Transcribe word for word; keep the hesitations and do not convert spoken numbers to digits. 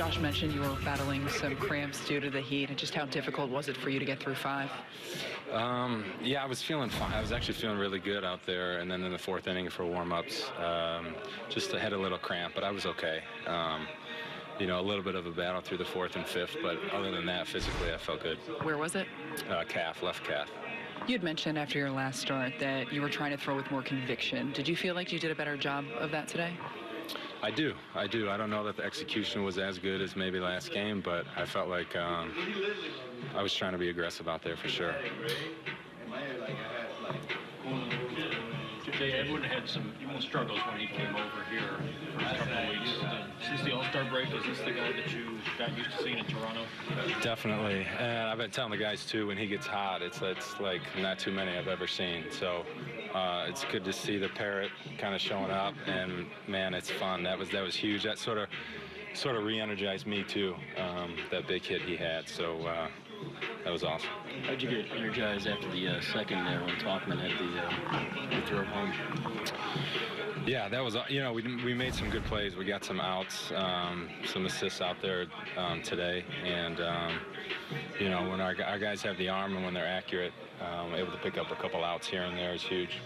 Josh mentioned you were battling some cramps due to the heat. And just how difficult was it for you to get through five? Um, yeah, I was feeling fine. I was actually feeling really good out there. And then in the fourth inning for warm-ups, um, just I had a little cramp, but I was okay. Um, you know, a little bit of a battle through the fourth and fifth, but other than that, physically, I felt good. Where was it? Uh, calf, left calf. You had mentioned after your last start that you were trying to throw with more conviction. Did you feel like you did a better job of that today? I do. I do. I don't know that the execution was as good as maybe last game, but I felt like um, I was trying to be aggressive out there for sure. Jay, everyone had some struggles when he came over here for a couple of weeks. Since the All-Star break, is this the guy that you got used to seeing in Toronto? Definitely. And I've been telling the guys, too, when he gets hot, it's, it's like not too many I've ever seen. So uh, it's good to see the Parrot kind of showing up. And, man, it's fun. That was, that was huge. That sort of sort of re-energized me, too, um, that big hit he had. So uh, that was awesome. How did you get energized after the uh, second there when Talkman had the, uh, the throw home? Yeah, that was, you know, we, we made some good plays. We got some outs, um, some assists out there um, today. And, um, you know, when our, our guys have the arm and when they're accurate, um, able to pick up a couple outs here and there is huge.